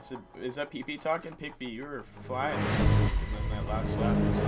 I said, is that PP talking? PP, you were flying. And then that last lap was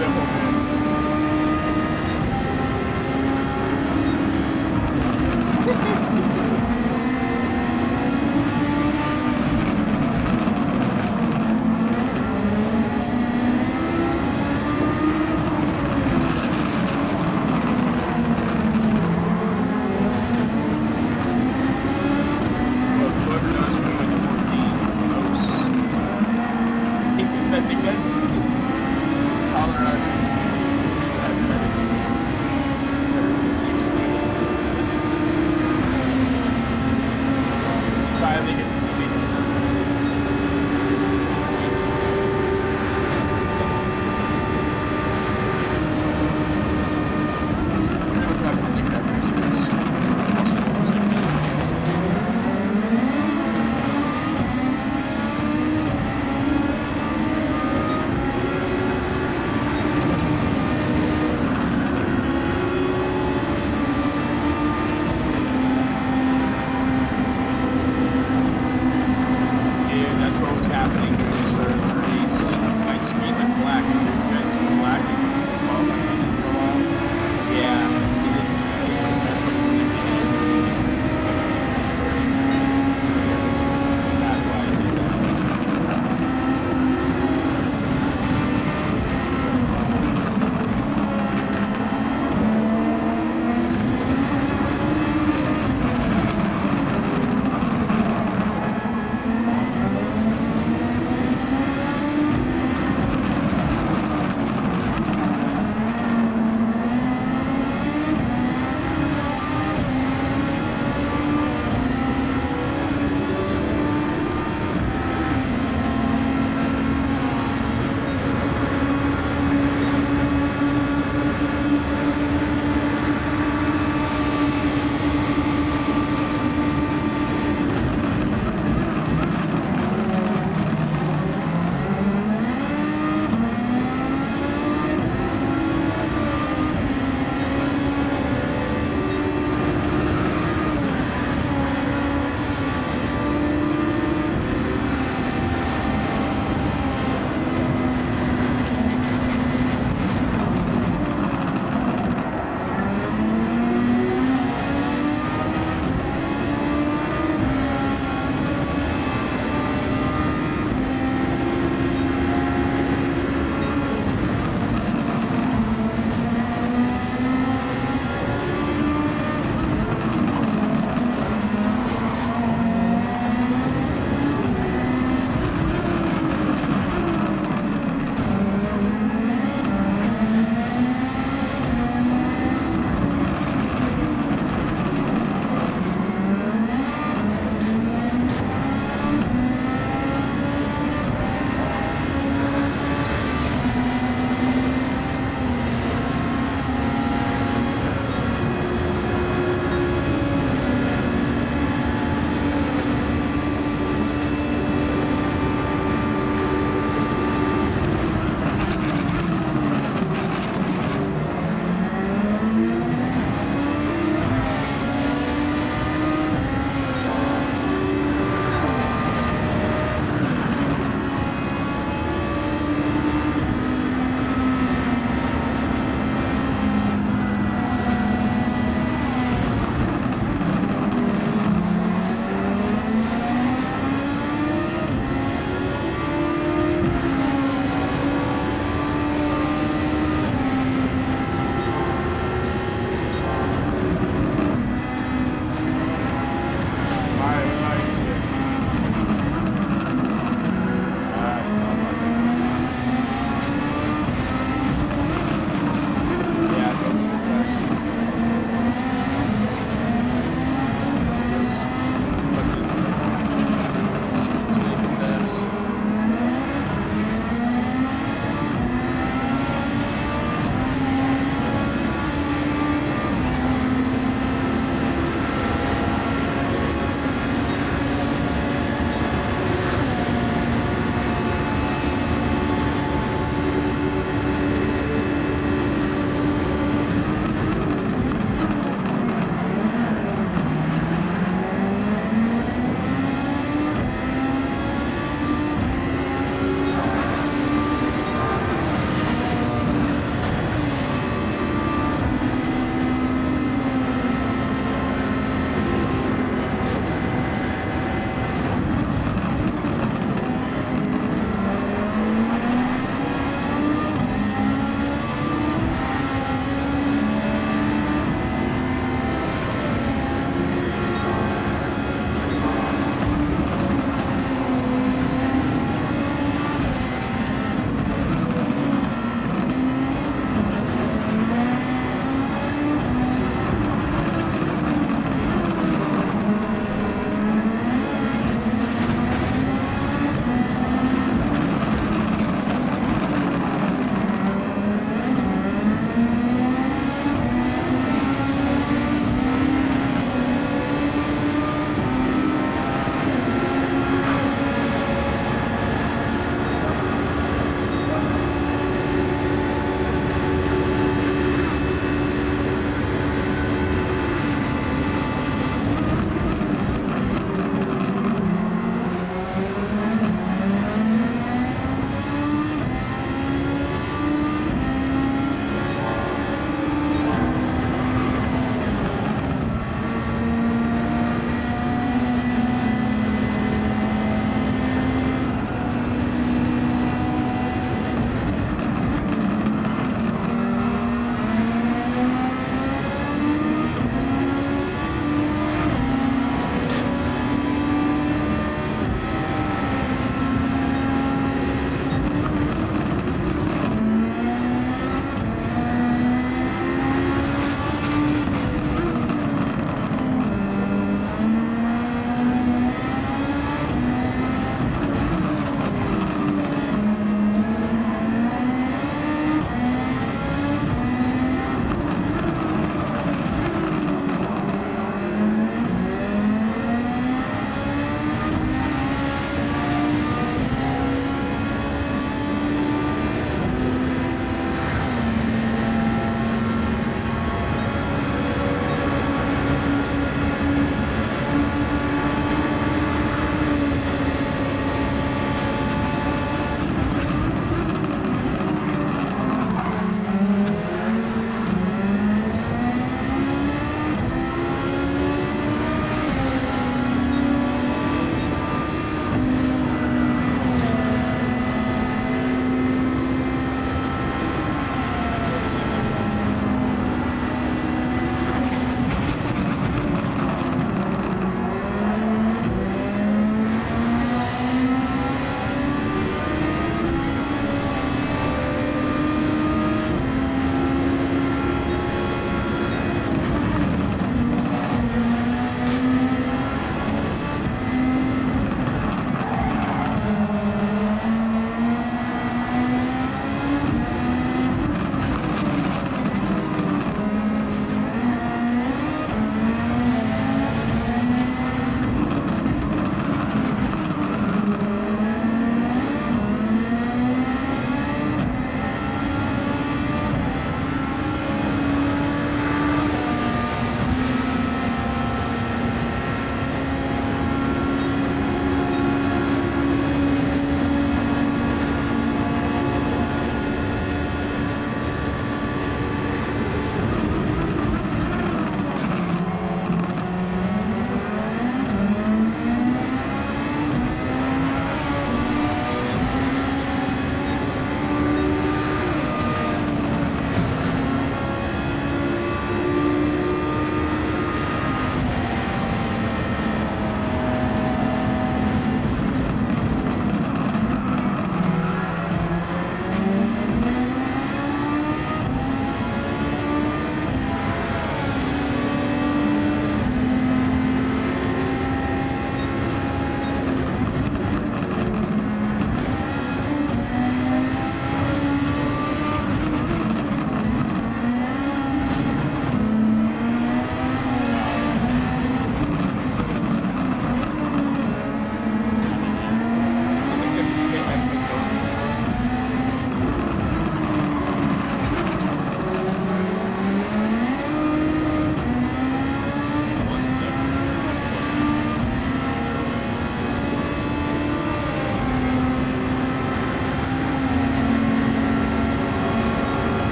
I think that's all right.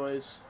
boys.